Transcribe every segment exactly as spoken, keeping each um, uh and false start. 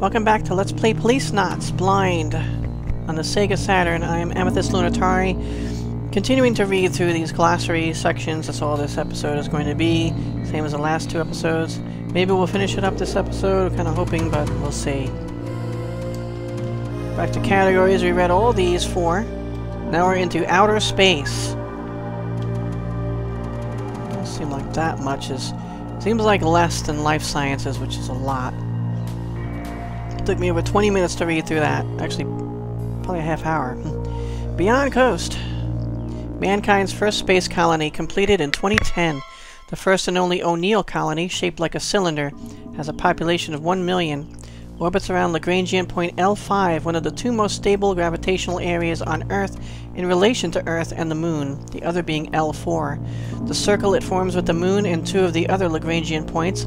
Welcome back to Let's Play Policenauts Blind on the Sega Saturn. I am Amethyst Lunatari, continuing to read through these glossary sections. That's all this episode is going to be, same as the last two episodes. Maybe we'll finish it up this episode, kind of hoping, but we'll see. Back to categories, we read all these four. Now we're into outer space. Doesn't seem like that much is... seems like less than life sciences, which is a lot. It took me over twenty minutes to read through that. Actually, probably a half hour. Beyond Coast. Mankind's first space colony completed in twenty ten. The first and only O'Neill colony, shaped like a cylinder, has a population of one million. Orbits around Lagrangian point L five, one of the two most stable gravitational areas on Earth in relation to Earth and the Moon, the other being L four. The circle it forms with the Moon and two of the other Lagrangian points,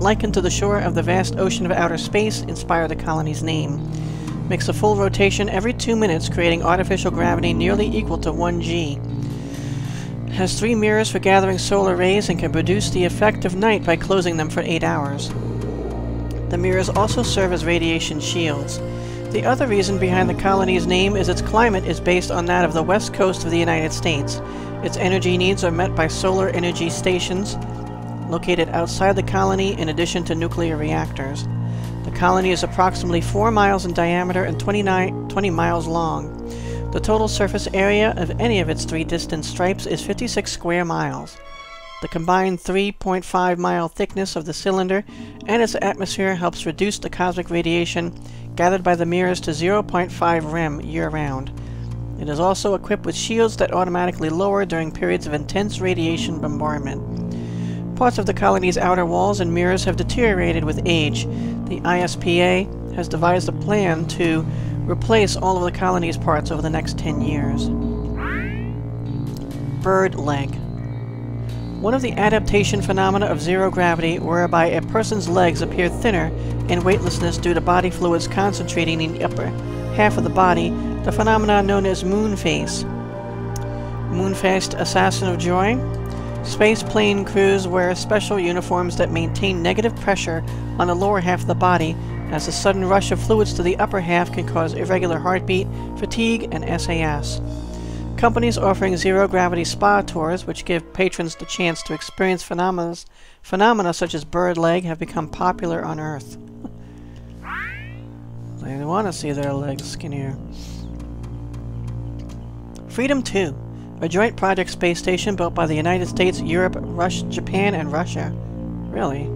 likened to the shore of the vast ocean of outer space, inspired the colony's name. Makes a full rotation every two minutes, creating artificial gravity nearly equal to one G. Has three mirrors for gathering solar rays and can produce the effect of night by closing them for eight hours. The mirrors also serve as radiation shields. The other reason behind the colony's name is its climate is based on that of the west coast of the United States. Its energy needs are met by solar energy stations located outside the colony in addition to nuclear reactors. The colony is approximately four miles in diameter and twenty-nine, twenty miles long. The total surface area of any of its three distant stripes is fifty-six square miles. The combined three point five mile thickness of the cylinder and its atmosphere helps reduce the cosmic radiation gathered by the mirrors to zero point five rem year-round. It is also equipped with shields that automatically lower during periods of intense radiation bombardment. Parts of the colony's outer walls and mirrors have deteriorated with age. The I S P A has devised a plan to replace all of the colony's parts over the next ten years. Bird leg. One of the adaptation phenomena of zero gravity, whereby a person's legs appear thinner in weightlessness due to body fluids concentrating in the upper half of the body, the phenomenon known as Moonface. Moonface, Assassin of Joy. Space plane crews wear special uniforms that maintain negative pressure on the lower half of the body, as the sudden rush of fluids to the upper half can cause irregular heartbeat, fatigue, and S A S. Companies offering zero-gravity spa tours, which give patrons the chance to experience phenomena, phenomena such as bird leg, have become popular on Earth. They want to see their legs skinnier. Freedom two, a joint project space station built by the United States, Europe, Russia, Japan, and Russia. Really? I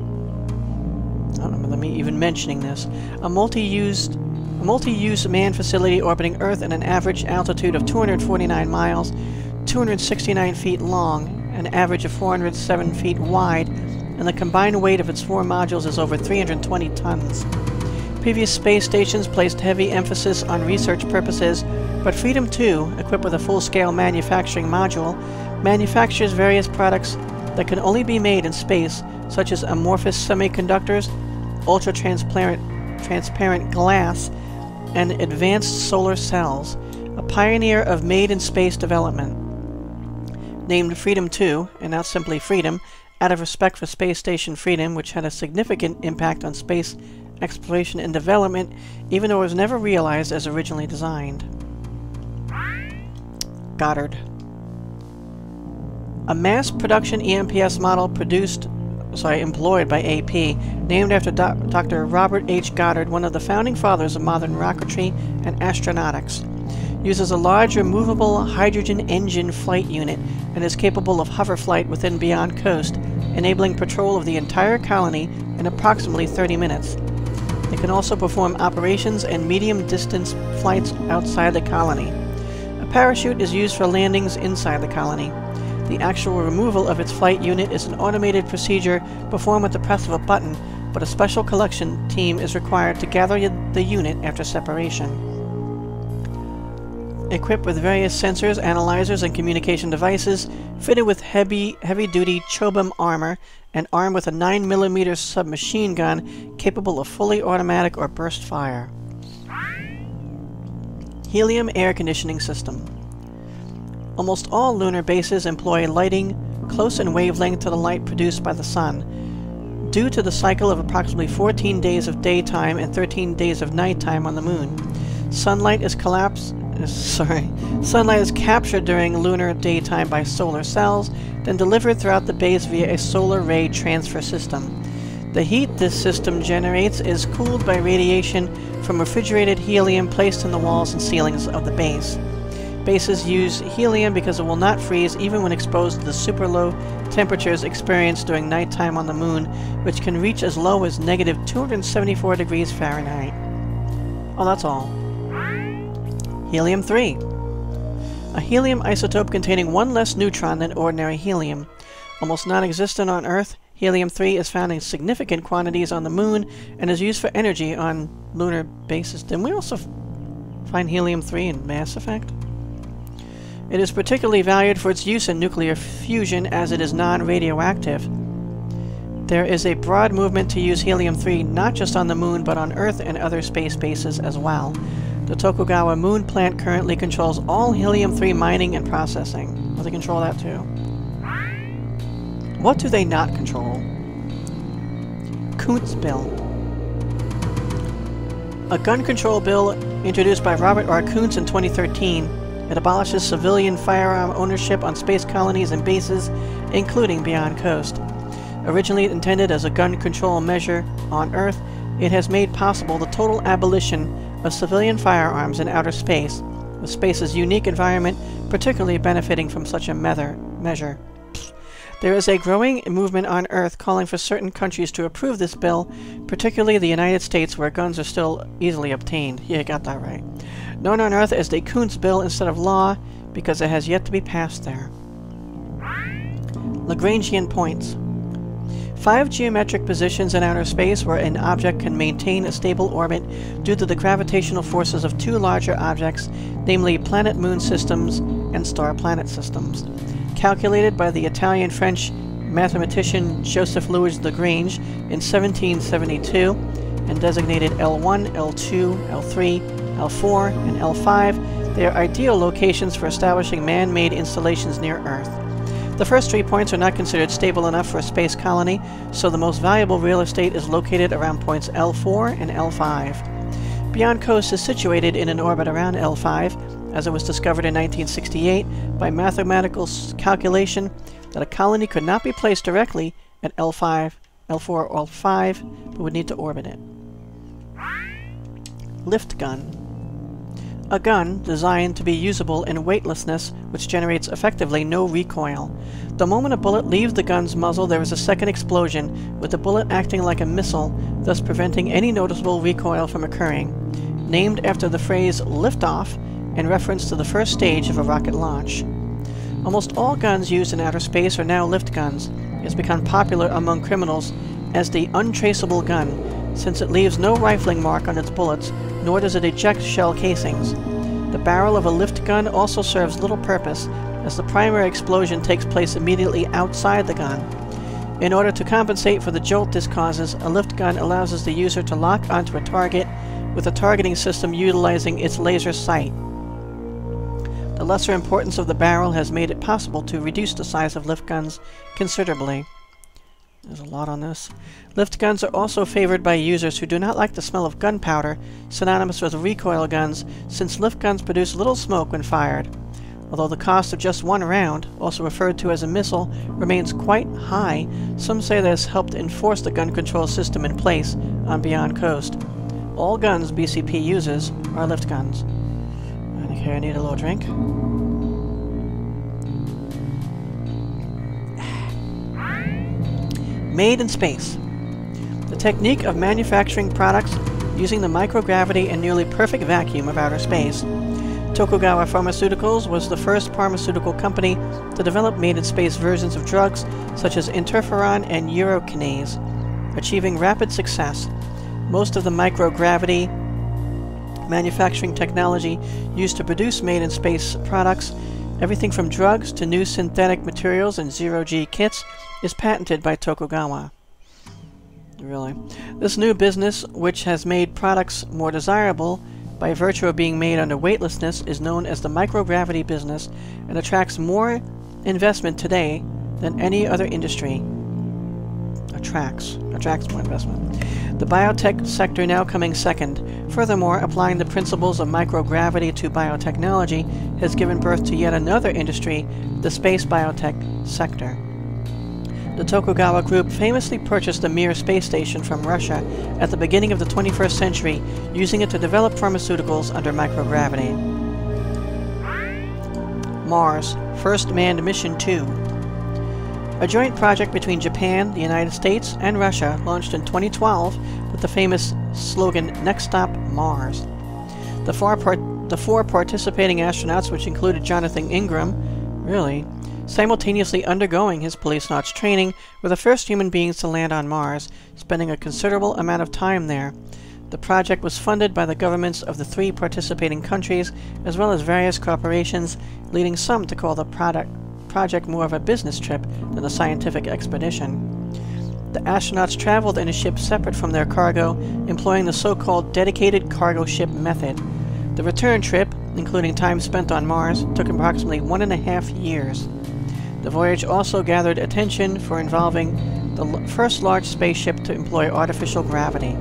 don't remember me even mentioning this. A multi-used... A multi-use manned facility orbiting Earth at an average altitude of two hundred forty-nine miles, two hundred sixty-nine feet long, an average of four hundred seven feet wide, and the combined weight of its four modules is over three hundred twenty tons. Previous space stations placed heavy emphasis on research purposes, but Freedom two, equipped with a full-scale manufacturing module, manufactures various products that can only be made in space, such as amorphous semiconductors, ultra-transparent transparent glass, and advanced solar cells, a pioneer of made-in-space development. Named Freedom two, and not simply Freedom, out of respect for space station Freedom, which had a significant impact on space exploration and development, even though it was never realized as originally designed. Goddard. A mass production E M P S model produced Sorry, employed by A P, named after Doctor Robert H. Goddard, one of the founding fathers of modern rocketry and astronautics. Uses a large removable hydrogen engine flight unit and is capable of hover flight within Beyond Coast, enabling patrol of the entire colony in approximately thirty minutes. It can also perform operations and medium-distance flights outside the colony. A parachute is used for landings inside the colony. The actual removal of its flight unit is an automated procedure performed at the press of a button, but a special collection team is required to gather the unit after separation. Equipped with various sensors, analyzers, and communication devices, fitted with heavy, heavy-duty Chobham armor, and armed with a nine millimeter submachine gun capable of fully automatic or burst fire. Helium air conditioning system. Almost all lunar bases employ lighting close in wavelength to the light produced by the sun. due to the cycle of approximately fourteen days of daytime and thirteen days of nighttime on the moon. Sunlight is collapsed, sorry, sunlight is captured during lunar daytime by solar cells, then delivered throughout the base via a solar ray transfer system. The heat this system generates is cooled by radiation from refrigerated helium placed in the walls and ceilings of the base. Bases use helium because it will not freeze even when exposed to the super low temperatures experienced during nighttime on the moon, which can reach as low as negative two hundred seventy-four degrees Fahrenheit. Oh, that's all. Helium three. A helium isotope containing one less neutron than ordinary helium. Almost non-existent on Earth, Helium three is found in significant quantities on the moon and is used for energy on lunar bases. Didn't we also find Helium three in Mass Effect? It is particularly valued for its use in nuclear fusion as it is non-radioactive. There is a broad movement to use Helium three not just on the moon but on Earth and other space bases as well. The Tokugawa moon plant currently controls all Helium three mining and processing. Well, they control that too. What do they not control? Koons Bill. A gun control bill introduced by Robert R. Kuntz in twenty thirteen. It abolishes civilian firearm ownership on space colonies and bases, including Beyond Coast. Originally intended as a gun control measure on Earth, it has made possible the total abolition of civilian firearms in outer space, with space's unique environment particularly benefiting from such a measure. There is a growing movement on Earth calling for certain countries to approve this bill, particularly the United States, where guns are still easily obtained. Yeah, you got that right. Known on Earth as the Koons Bill instead of law, because it has yet to be passed there. Lagrangian points. Five geometric positions in outer space where an object can maintain a stable orbit due to the gravitational forces of two larger objects, namely planet-moon systems and star-planet systems. Calculated by the Italian-French mathematician Joseph Louis Lagrange in seventeen seventy-two and designated L one, L two, L three, L four, and L five, they are ideal locations for establishing man-made installations near Earth. The first three points are not considered stable enough for a space colony, so the most valuable real estate is located around points L four and L five. Beyond Coast is situated in an orbit around L five, as it was discovered in nineteen sixty-eight by mathematical calculation that a colony could not be placed directly at L five, L four, or L five, but would need to orbit it. Lift gun. A gun designed to be usable in weightlessness, which generates effectively no recoil. The moment a bullet leaves the gun's muzzle, there is a second explosion, with the bullet acting like a missile, thus preventing any noticeable recoil from occurring. Named after the phrase liftoff, in reference to the first stage of a rocket launch. Almost all guns used in outer space are now lift guns. It has become popular among criminals as the untraceable gun, since it leaves no rifling mark on its bullets, nor does it eject shell casings. The barrel of a lift gun also serves little purpose, as the primary explosion takes place immediately outside the gun. In order to compensate for the jolt this causes, a lift gun allows the user to lock onto a target with a targeting system utilizing its laser sight. The lesser importance of the barrel has made it possible to reduce the size of lift guns considerably. There's a lot on this. Lift guns are also favored by users who do not like the smell of gunpowder, synonymous with recoil guns, since lift guns produce little smoke when fired. Although the cost of just one round, also referred to as a missile, remains quite high, some say that has helped enforce the gun control system in place on Beyond Coast. All guns B C P uses are lift guns. Okay, I need a little drink. Made in Space. The technique of manufacturing products using the microgravity and nearly perfect vacuum of outer space. Tokugawa Pharmaceuticals was the first pharmaceutical company to develop made in space versions of drugs such as interferon and urokinase, achieving rapid success. Most of the microgravity manufacturing technology used to produce made-in-space products, everything from drugs to new synthetic materials and zero-G kits, is patented by Tokugawa. Really. This new business, which has made products more desirable by virtue of being made under weightlessness, is known as the microgravity business and attracts more investment today than any other industry. attracts, attracts more investment. The biotech sector now coming second. Furthermore, applying the principles of microgravity to biotechnology has given birth to yet another industry, the space biotech sector. The Tokugawa Group famously purchased the Mir space station from Russia at the beginning of the twenty-first century, using it to develop pharmaceuticals under microgravity. Mars First Manned Mission two. A joint project between Japan, the United States, and Russia launched in twenty twelve with the famous slogan, "Next Stop, Mars." The four, part the four participating astronauts, which included Jonathan Ingram, really, simultaneously undergoing his Policenauts training, were the first human beings to land on Mars, spending a considerable amount of time there. The project was funded by the governments of the three participating countries, as well as various corporations, leading some to call the product, project more of a business trip than a scientific expedition. The astronauts traveled in a ship separate from their cargo, employing the so-called dedicated cargo ship method. The return trip, including time spent on Mars, took approximately one and a half years. The voyage also gathered attention for involving the l first large spaceship to employ artificial gravity.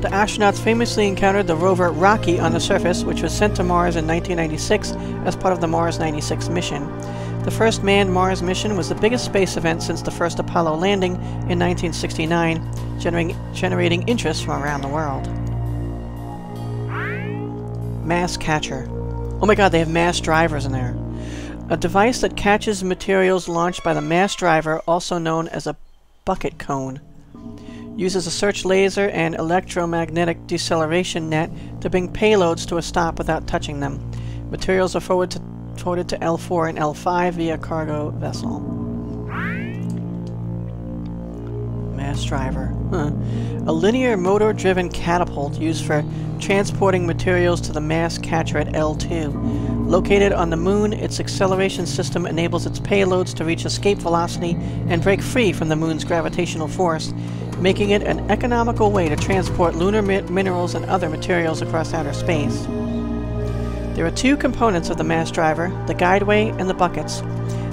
The astronauts famously encountered the rover Rocky on the surface, which was sent to Mars in nineteen ninety-six as part of the Mars ninety-six mission. The first manned Mars mission was the biggest space event since the first Apollo landing in nineteen sixty-nine, generating, generating interest from around the world. Mass Catcher. Oh my god, they have mass drivers in there. A device that catches materials launched by the mass driver, also known as a bucket cone, uses a search laser and electromagnetic deceleration net to bring payloads to a stop without touching them. Materials are forward to, forwarded to L four and L five via cargo vessel. Mass driver. Huh. A linear motor-driven catapult used for transporting materials to the mass catcher at L two. Located on the Moon, its acceleration system enables its payloads to reach escape velocity and break free from the Moon's gravitational force, making it an economical way to transport lunar mi minerals and other materials across outer space. There are two components of the mass driver, the guideway and the buckets.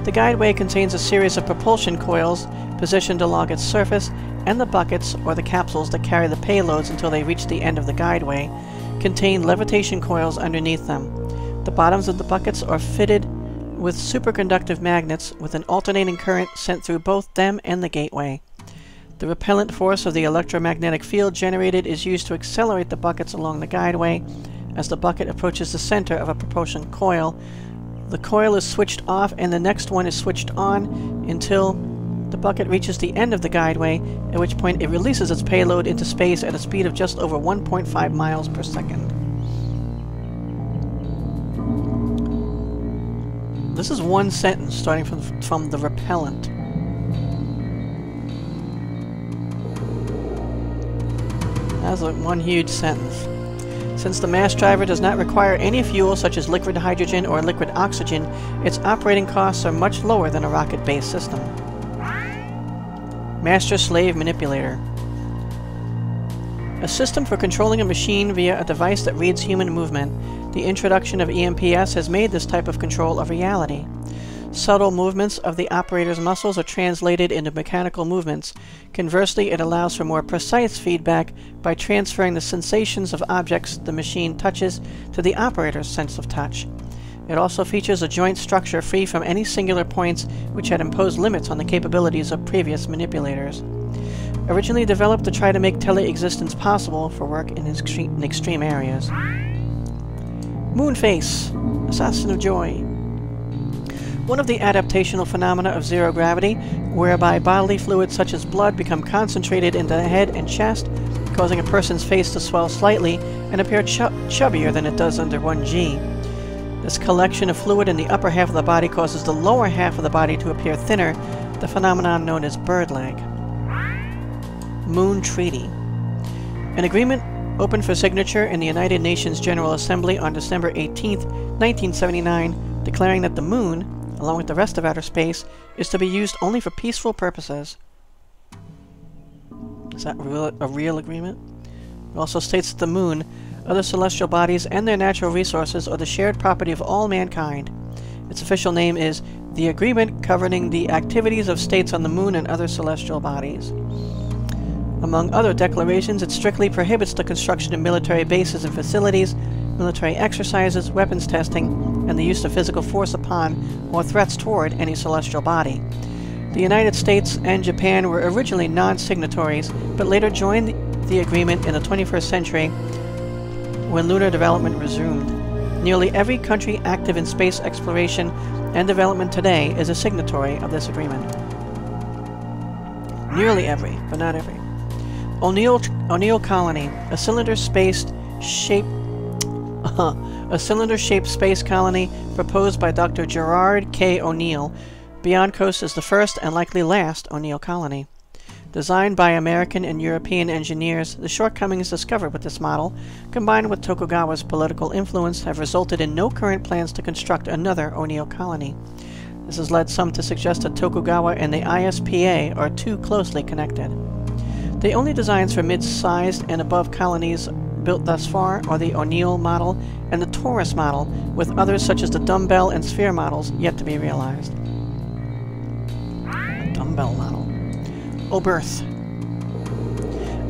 The guideway contains a series of propulsion coils positioned along its surface, and the buckets, or the capsules that carry the payloads until they reach the end of the guideway, contain levitation coils underneath them. The bottoms of the buckets are fitted with superconductive magnets with an alternating current sent through both them and the gateway. The repellent force of the electromagnetic field generated is used to accelerate the buckets along the guideway. As the bucket approaches the center of a propulsion coil, the coil is switched off and the next one is switched on until the bucket reaches the end of the guideway, at which point it releases its payload into space at a speed of just over one point five miles per second. This is one sentence, starting from, from the repellent. That's like one huge sentence. Since the mass driver does not require any fuel such as liquid hydrogen or liquid oxygen, its operating costs are much lower than a rocket-based system. Master-slave manipulator. A system for controlling a machine via a device that reads human movement. The introduction of E M P S has made this type of control a reality. Subtle movements of the operator's muscles are translated into mechanical movements. Conversely, it allows for more precise feedback by transferring the sensations of objects the machine touches to the operator's sense of touch. It also features a joint structure free from any singular points which had imposed limits on the capabilities of previous manipulators. Originally developed to try to make tele-existence possible for work in, extre in extreme areas. Moonface, Assassin of Joy. One of the adaptational phenomena of zero gravity, whereby bodily fluids such as blood become concentrated into the head and chest, causing a person's face to swell slightly and appear ch chubbier than it does under one G. This collection of fluid in the upper half of the body causes the lower half of the body to appear thinner, the phenomenon known as bird leg. Moon Treaty. An agreement opened for signature in the United Nations General Assembly on December eighteenth, nineteen seventy-nine, declaring that the Moon, along with the rest of outer space, is to be used only for peaceful purposes. Is that real, a real agreement? It also states that the Moon, other celestial bodies, and their natural resources are the shared property of all mankind. Its official name is the agreement governing the activities of states on the moon and other celestial bodies. Among other declarations, it strictly prohibits the construction of military bases and facilities, military exercises, weapons testing, and the use of physical force upon or threats toward any celestial body. The United States and Japan were originally non-signatories, but later joined the agreement in the twenty-first century when lunar development resumed. Nearly every country active in space exploration and development today is a signatory of this agreement. Nearly every, but not every. O'Neill O'Neill colony, a cylinder-spaced shape, a cylinder-shaped space colony proposed by Doctor Gerard K. O'Neill. Beyond Coast is the first and likely last O'Neill colony. Designed by American and European engineers, the shortcomings discovered with this model, combined with Tokugawa's political influence, have resulted in no current plans to construct another O'Neill colony. This has led some to suggest that Tokugawa and the I S P A are too closely connected. The only designs for mid-sized and above colonies built thus far are the O'Neill model and the Taurus model, with others such as the Dumbbell and Sphere models yet to be realized. The Dumbbell model. Oberth.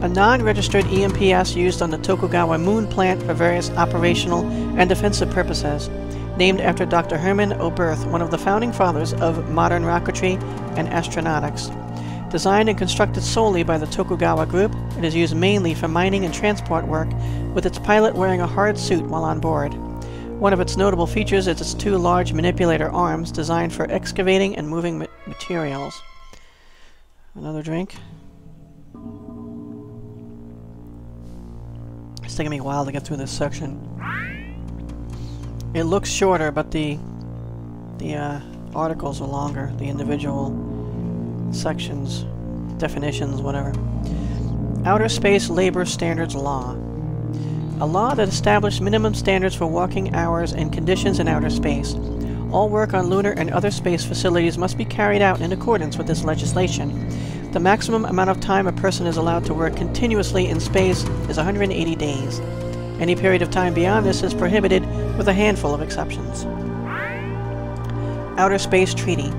A non-registered E M P S used on the Tokugawa moon plant for various operational and defensive purposes, named after Doctor Herman Oberth, one of the founding fathers of modern rocketry and astronautics. Designed and constructed solely by the Tokugawa Group, it is used mainly for mining and transport work, with its pilot wearing a hard suit while on board. One of its notable features is its two large manipulator arms designed for excavating and moving ma- materials. Another drink. It's taking me a while to get through this section. It looks shorter, but the the uh, articles are longer, the individual sections, definitions, whatever. Outer Space Labor Standards Law. A law that established minimum standards for working hours and conditions in outer space. All work on lunar and other space facilities must be carried out in accordance with this legislation. The maximum amount of time a person is allowed to work continuously in space is one hundred eighty days. Any period of time beyond this is prohibited, with a handful of exceptions. Outer Space Treaty.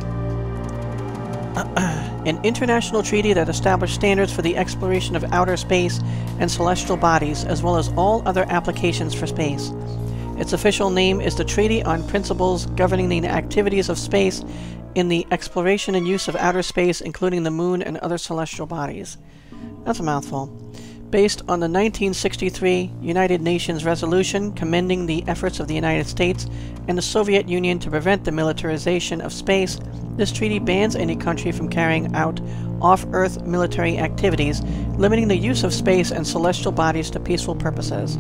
An international treaty that established standards for the exploration of outer space and celestial bodies, as well as all other applications for space. Its official name is the Treaty on Principles Governing the Activities of Space in the Exploration and Use of Outer Space, including the Moon and Other Celestial Bodies. That's a mouthful. Based on the nineteen sixty-three United Nations resolution commending the efforts of the United States and the Soviet Union to prevent the militarization of space, this treaty bans any country from carrying out off-Earth military activities, limiting the use of space and celestial bodies to peaceful purposes.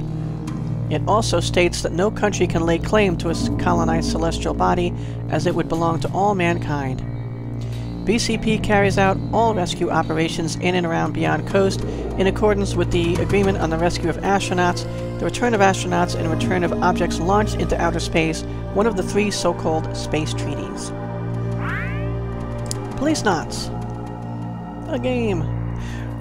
It also states that no country can lay claim to a colonized celestial body, as it would belong to all mankind. B C P carries out all rescue operations in and around Beyond Coast in accordance with the Agreement on the Rescue of Astronauts, the Return of Astronauts, and Return of Objects Launched into Outer Space, one of the three so-called space treaties. Policenauts. A game.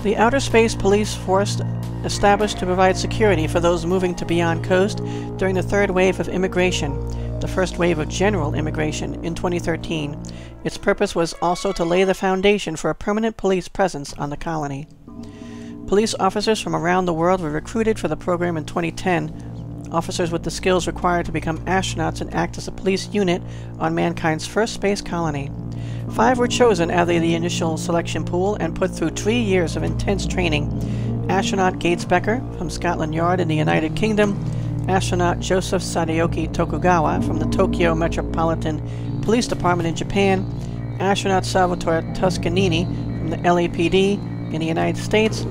The Outer Space Police Force established to provide security for those moving to Beyond Coast during the third wave of immigration, the first wave of general immigration, in twenty thirteen. Its purpose was also to lay the foundation for a permanent police presence on the colony. Police officers from around the world were recruited for the program in twenty ten. Officers with the skills required to become astronauts and act as a police unit on mankind's first space colony. Five were chosen out of the initial selection pool and put through three years of intense training. Astronaut Gates Becker from Scotland Yard in the United Kingdom, astronaut Joseph Sadaoki Tokugawa from the Tokyo Metropolitan Police Department in Japan, astronaut Salvatore Toscanini from the L A P D in the United States,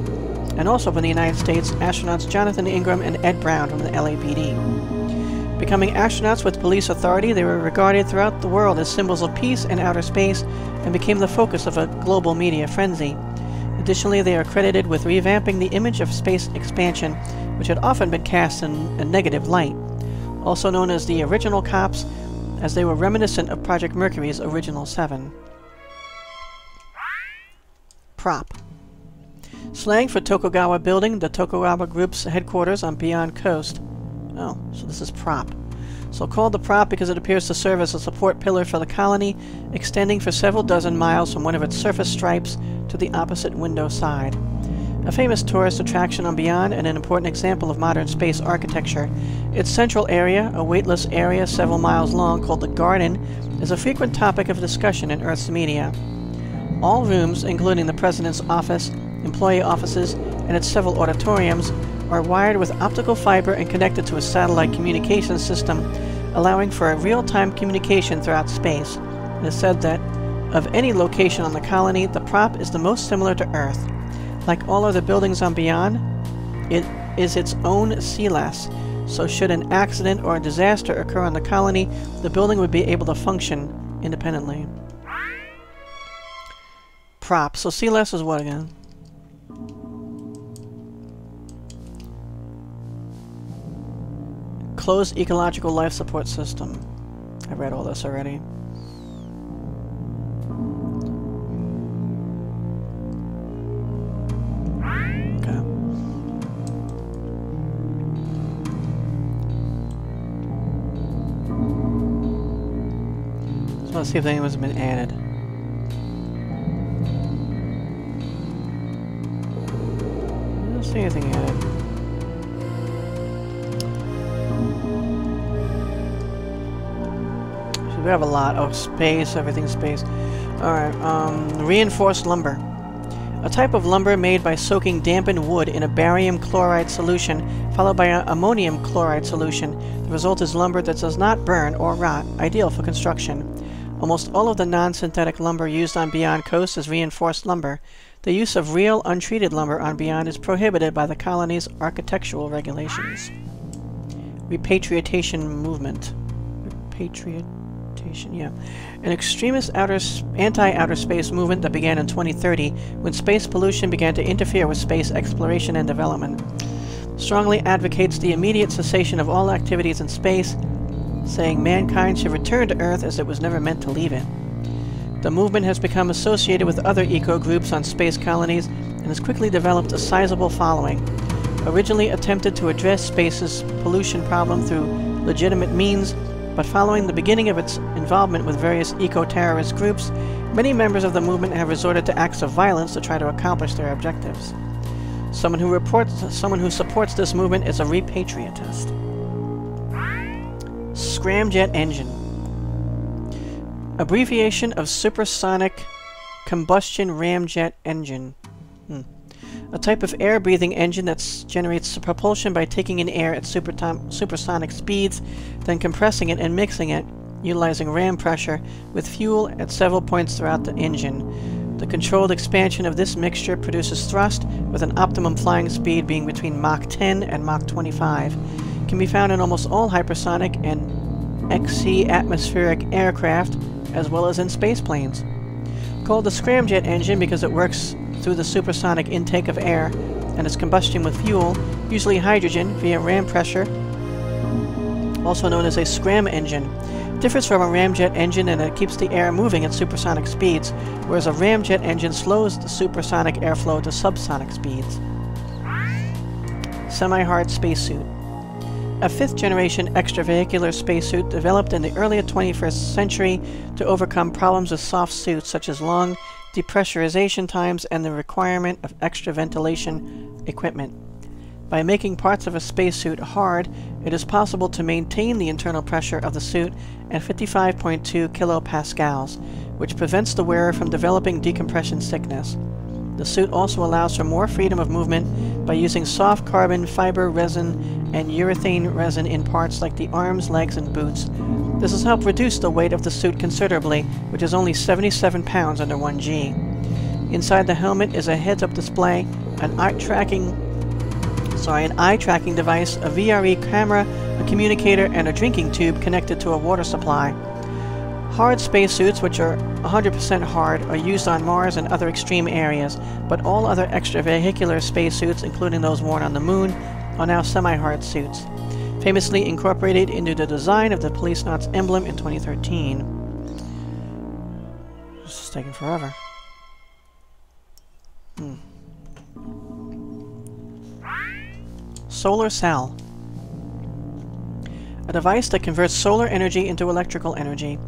and also from the United States, astronauts Jonathan Ingram and Ed Brown from the L A P D. Becoming astronauts with police authority, they were regarded throughout the world as symbols of peace and outer space and became the focus of a global media frenzy. Additionally, they are credited with revamping the image of space expansion, which had often been cast in a negative light. Also known as the Original Cops, as they were reminiscent of Project Mercury's Original Seven. Prop. Slang for Tokugawa Building, the Tokugawa Group's headquarters on Beyond Coast. Oh, so this is Prop. so called the Prop because it appears to serve as a support pillar for the colony, extending for several dozen miles from one of its surface stripes to the opposite window side. A famous tourist attraction on Beyond and an important example of modern space architecture. Its central area, a weightless area several miles long called the Garden, is a frequent topic of discussion in Earth's media. All rooms, including the President's office, employee offices, and its several auditoriums, are wired with optical fiber and connected to a satellite communication system, allowing for a real-time communication throughout space. It is said that, of any location on the colony, the Prop is the most similar to Earth. Like all other buildings on Beyond, it is its own C L A S, so should an accident or a disaster occur on the colony, the building would be able to function independently. Prop. So C L A S is what again? Closed Ecological Life Support System. I read all this already. Okay. So let's see if anything has been added. I don't see anything added. We have a lot of oh, space, everything's space. Alright, um, reinforced lumber. A type of lumber made by soaking dampened wood in a barium chloride solution, followed by an ammonium chloride solution. The result is lumber that does not burn or rot, ideal for construction. Almost all of the non-synthetic lumber used on Beyond Coast is reinforced lumber. The use of real, untreated lumber on Beyond is prohibited by the colony's architectural regulations. Repatriation movement. Repatriate. Yeah. An extremist outer anti-outer space movement that began in twenty thirty when space pollution began to interfere with space exploration and development. Strongly advocates the immediate cessation of all activities in space, saying mankind should return to Earth as it was never meant to leave it. The movement has become associated with other eco-groups on space colonies and has quickly developed a sizable following. Originally attempted to address space's pollution problem through legitimate means, but following the beginning of its involvement with various eco-terrorist groups, many members of the movement have resorted to acts of violence to try to accomplish their objectives. Someone who reports, someone who supports this movement is a repatriatist. Scramjet Engine. Abbreviation of Supersonic Combustion Ramjet Engine. Hmm. A type of air-breathing engine that generates propulsion by taking in air at supersonic speeds, then compressing it and mixing it, utilizing ram pressure, with fuel at several points throughout the engine. The controlled expansion of this mixture produces thrust, with an optimum flying speed being between Mach ten and Mach twenty-five. It can be found in almost all hypersonic and X C atmospheric aircraft, as well as in space planes. Called the scramjet engine because it works through the supersonic intake of air and its combustion with fuel, usually hydrogen, via ram pressure, also known as a scram engine. It differs from a ramjet engine in that it keeps the air moving at supersonic speeds, whereas a ramjet engine slows the supersonic airflow to subsonic speeds. Semi-hard spacesuit. A fifth-generation extravehicular spacesuit developed in the early twenty-first century to overcome problems with soft suits such as long depressurization times and the requirement of extra ventilation equipment. By making parts of a spacesuit hard, it is possible to maintain the internal pressure of the suit at fifty-five point two kilopascals, which prevents the wearer from developing decompression sickness. The suit also allows for more freedom of movement by using soft carbon fiber resin and urethane resin in parts like the arms, legs, and boots. This has helped reduce the weight of the suit considerably, which is only seventy-seven pounds under one G. Inside the helmet is a heads-up display, an eye tracking, sorry, an eye tracking device, a V R E camera, a communicator, and a drinking tube connected to a water supply. Hard spacesuits, which are one hundred percent hard, are used on Mars and other extreme areas, but all other extravehicular spacesuits, including those worn on the Moon, are now semi-hard suits. Famously incorporated into the design of the Policenauts emblem in twenty thirteen. This is taking forever. Hmm. Solar cell. a device that converts solar energy into electrical energy.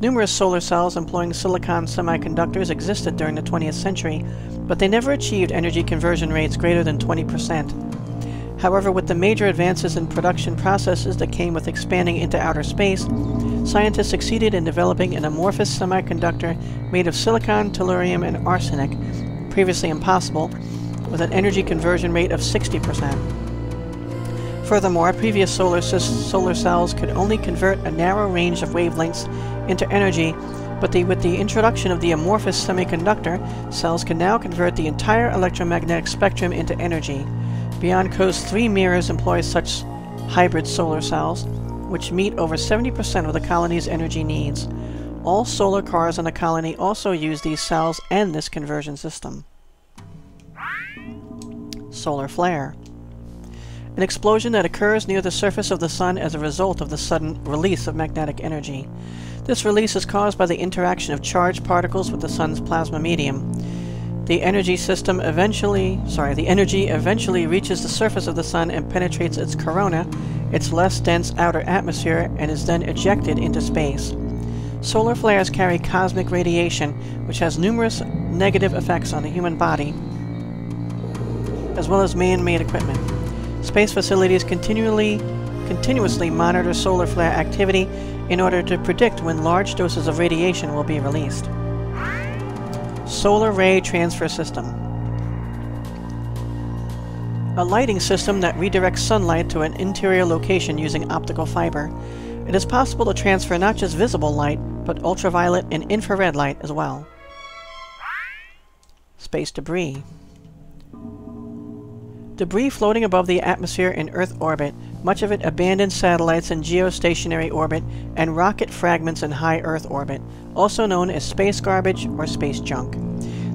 Numerous solar cells employing silicon semiconductors existed during the twentieth century, but they never achieved energy conversion rates greater than twenty percent. However, with the major advances in production processes that came with expanding into outer space, scientists succeeded in developing an amorphous semiconductor made of silicon, tellurium, and arsenic, previously impossible, with an energy conversion rate of sixty percent. Furthermore, previous solar, solar cells could only convert a narrow range of wavelengths into energy, but the, with the introduction of the amorphous semiconductor, cells can now convert the entire electromagnetic spectrum into energy. Beyond Coast three mirrors employ such hybrid solar cells, which meet over seventy percent of the colony's energy needs. All solar cars in the colony also use these cells and this conversion system. Solar flare. An explosion that occurs near the surface of the Sun as a result of the sudden release of magnetic energy. This release is caused by the interaction of charged particles with the Sun's plasma medium. The energy system eventually, sorry, the energy eventually reaches the surface of the Sun and penetrates its corona, its less dense outer atmosphere, and is then ejected into space. Solar flares carry cosmic radiation, which has numerous negative effects on the human body, as well as man-made equipment. Space facilities continually, continuously monitor solar flare activity in order to predict when large doses of radiation will be released. Solar ray transfer system. A lighting system that redirects sunlight to an interior location using optical fiber. It is possible to transfer not just visible light, but ultraviolet and infrared light as well. Space debris. Debris floating above the atmosphere in Earth orbit, much of it abandoned satellites in geostationary orbit, and rocket fragments in high Earth orbit, also known as space garbage or space junk.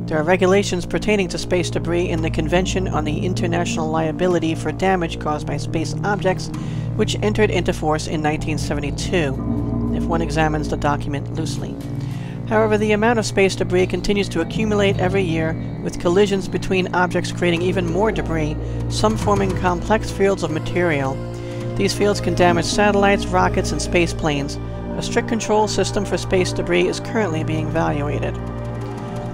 There are regulations pertaining to space debris in the Convention on the International Liability for Damage Caused by Space Objects, which entered into force in nineteen seventy-two, if one examines the document loosely. However, the amount of space debris continues to accumulate every year, with collisions between objects creating even more debris, some forming complex fields of material. These fields can damage satellites, rockets, and space planes. A strict control system for space debris is currently being evaluated.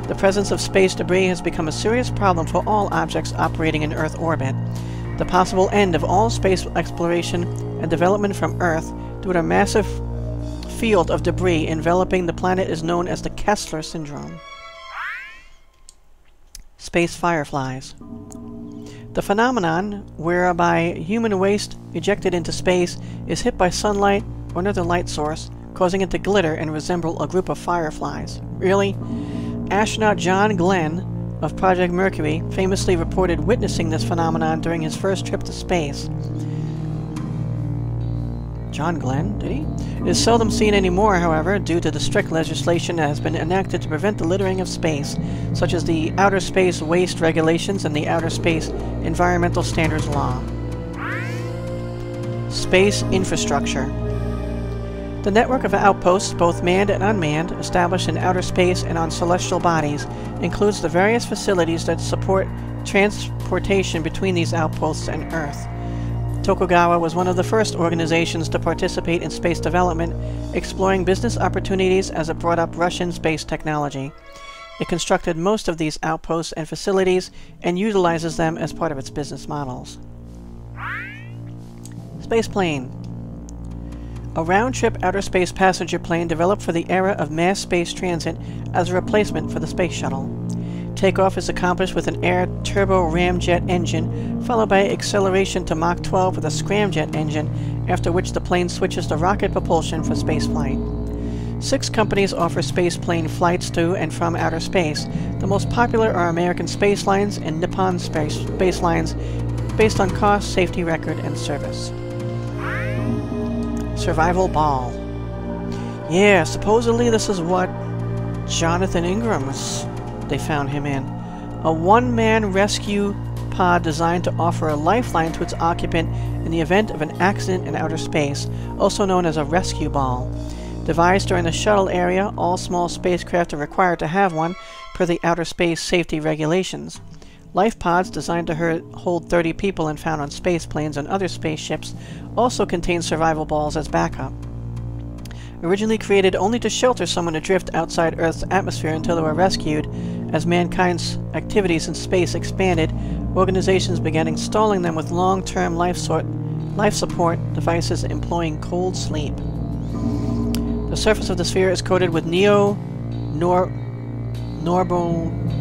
The presence of space debris has become a serious problem for all objects operating in Earth orbit. The possible end of all space exploration and development from Earth due to a massive field of debris enveloping the planet is known as the Kessler syndrome. Space fireflies. The phenomenon whereby human waste ejected into space is hit by sunlight or another light source, causing it to glitter and resemble a group of fireflies. Really? Astronaut John Glenn of Project Mercury famously reported witnessing this phenomenon during his first trip to space. John Glenn, did he? It is seldom seen anymore, however, due to the strict legislation that has been enacted to prevent the littering of space, such as the Outer Space Waste Regulations and the Outer Space Environmental Standards Law. Space infrastructure. The network of outposts, both manned and unmanned, established in outer space and on celestial bodies, includes the various facilities that support transportation between these outposts and Earth. Tokugawa was one of the first organizations to participate in space development, exploring business opportunities as it brought up Russian space technology. It constructed most of these outposts and facilities and utilizes them as part of its business models. Space plane. A round-trip outer space passenger plane developed for the era of mass space transit as a replacement for the space shuttle. Takeoff is accomplished with an air turbo ramjet engine, followed by acceleration to Mach twelve with a scramjet engine, after which the plane switches to rocket propulsion for spaceflight. Six companies offer spaceplane flights to and from outer space. The most popular are American Space Lines and Nippon Space, Space Lines, based on cost, safety record, and service. Survival Ball. Yeah, supposedly this is what Jonathan Ingram was... they found him in. A one-man rescue pod designed to offer a lifeline to its occupant in the event of an accident in outer space, also known as a rescue ball. Devised during the shuttle area, all small spacecraft are required to have one, per the outer space safety regulations. Life pods designed to hold thirty people and found on space planes and other spaceships also contain survival balls as backup. Originally created only to shelter someone adrift outside Earth's atmosphere until they were rescued, as mankind's activities in space expanded, organizations began installing them with long-term life, sort life support devices employing cold sleep. The surface of the sphere is coated with neo nor norbo.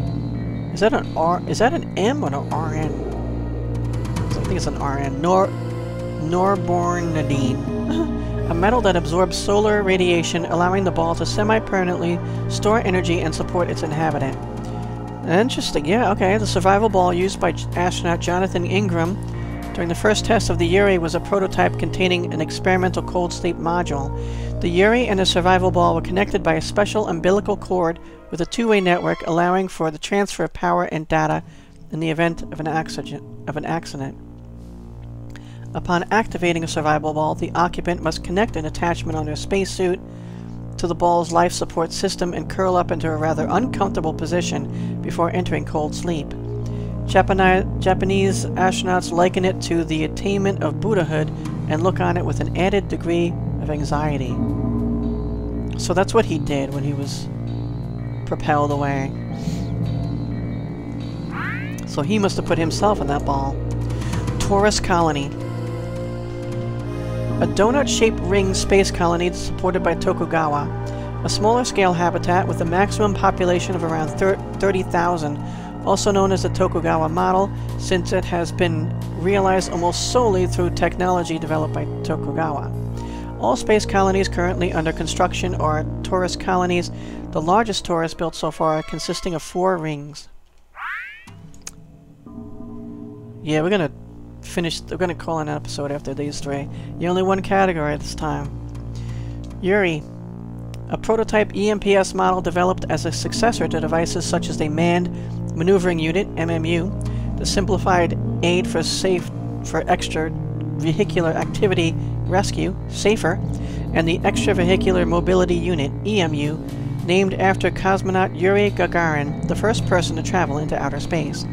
Is that an R? Is that an M or an R N? I think it's an R N. Nor norbornadine. A metal that absorbs solar radiation, allowing the ball to semi-permanently store energy and support its inhabitant. Interesting, yeah, okay. The survival ball used by astronaut Jonathan Ingram during the first test of the U R I was a prototype containing an experimental cold sleep module. The U R I and the survival ball were connected by a special umbilical cord with a two-way network, allowing for the transfer of power and data in the event of an accident. Of an accident. Upon activating a survival ball, the occupant must connect an attachment on their spacesuit to the ball's life support system and curl up into a rather uncomfortable position before entering cold sleep. Japani- Japanese astronauts liken it to the attainment of Buddhahood and look on it with an added degree of anxiety. So that's what he did when he was propelled away. So he must have put himself in that ball. Taurus Colony. A donut-shaped ring space colony supported by Tokugawa, a smaller-scale habitat with a maximum population of around thirty thousand, also known as the Tokugawa model, since it has been realized almost solely through technology developed by Tokugawa. All space colonies currently under construction are Taurus colonies, the largest Taurus built so far consisting of four rings. Yeah, we're gonna finished. I'm gonna call an episode after these three. You only one category at this time. U R I, a prototype E M P S model developed as a successor to devices such as the Manned Maneuvering Unit (M M U), the Simplified Aid for Safe for Extravehicular Activity Rescue (SAFER), and the Extravehicular Mobility Unit (E M U), named after cosmonaut Yuri Gagarin, the first person to travel into outer space.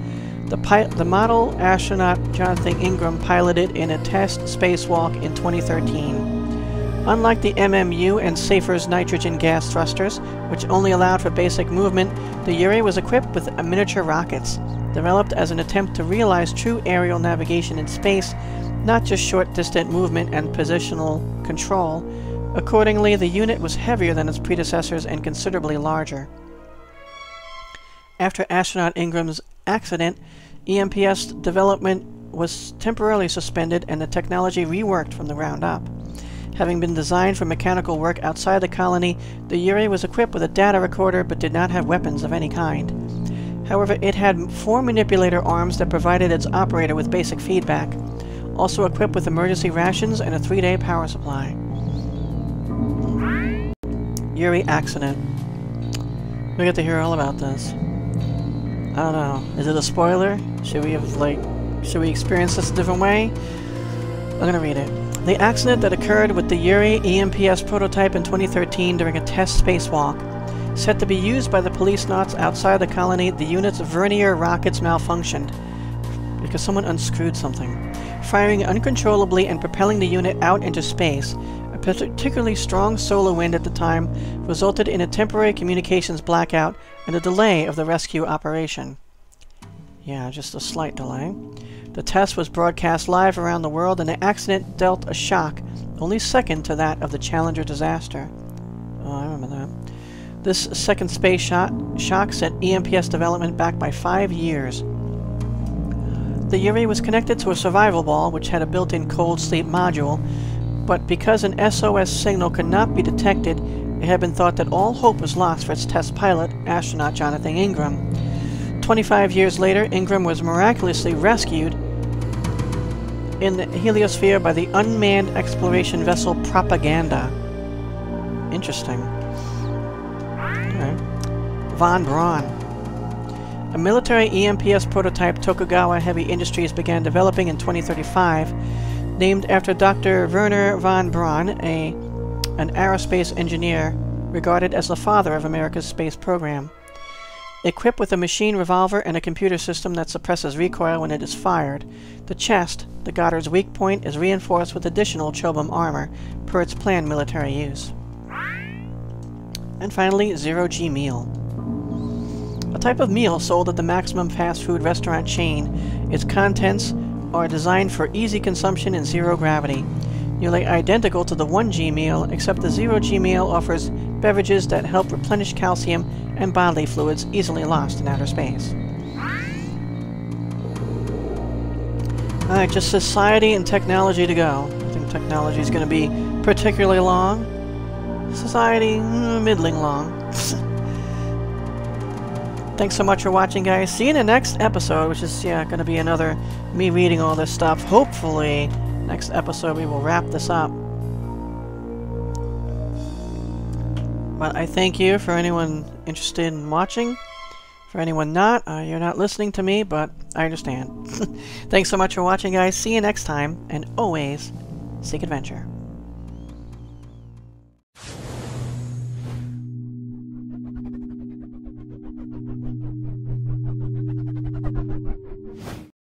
The, pi the model astronaut Jonathan Ingram piloted in a test spacewalk in twenty thirteen. Unlike the M M U and SAFER's nitrogen gas thrusters, which only allowed for basic movement, the U R I was equipped with miniature rockets, developed as an attempt to realize true aerial navigation in space, not just short-distant movement and positional control. Accordingly, the unit was heavier than its predecessors and considerably larger. After astronaut Ingram's accident, E M P S development was temporarily suspended and the technology reworked from the ground up. Having been designed for mechanical work outside the colony, the U R I was equipped with a data recorder but did not have weapons of any kind. However, it had four manipulator arms that provided its operator with basic feedback, also equipped with emergency rations and a three-day power supply. U R I accident. We get to hear all about this. I don't know. Is it a spoiler? Should we have, like, should we experience this a different way? I'm gonna read it. The accident that occurred with the U R I E M P S prototype in twenty thirteen during a test spacewalk. Set to be used by the Policenauts outside the colony, the unit's vernier rockets malfunctioned because someone unscrewed something, firing uncontrollably and propelling the unit out into space. A particularly strong solar wind at the time resulted in a temporary communications blackout and a delay of the rescue operation. Yeah, just a slight delay. The test was broadcast live around the world, and the accident dealt a shock only second to that of the Challenger disaster. Oh, I remember that. This second space shot shock set E M P S development back by five years. The U R I was connected to a survival ball, which had a built-in cold sleep module, but because an S O S signal could not be detected, it had been thought that all hope was lost for its test pilot, astronaut Jonathan Ingram. twenty-five years later, Ingram was miraculously rescued in the heliosphere by the unmanned exploration vessel Propaganda. Interesting. Alright. Von Braun. A military E M P S prototype Tokugawa Heavy Industries began developing in twenty thirty-five. Named after Doctor Werner von Braun, a, an aerospace engineer regarded as the father of America's space program. Equipped with a machine revolver and a computer system that suppresses recoil when it is fired, the chest, the Goddard's weak point, is reinforced with additional Chobham armor, per its planned military use. And finally, zero-G meal. A type of meal sold at the maximum fast food restaurant chain. Its contents are designed for easy consumption in zero gravity, nearly identical to the one G meal, except the zero G meal offers beverages that help replenish calcium and bodily fluids easily lost in outer space. Alright, just society and technology to go. I think technology is going to be particularly long. Society, middling long. Thanks so much for watching, guys. See you in the next episode, which is, yeah, going to be another me reading all this stuff. Hopefully, next episode we will wrap this up. But I thank you for anyone interested in watching. For anyone not, uh, you're not listening to me, but I understand. Thanks so much for watching, guys. See you next time, and always seek adventure.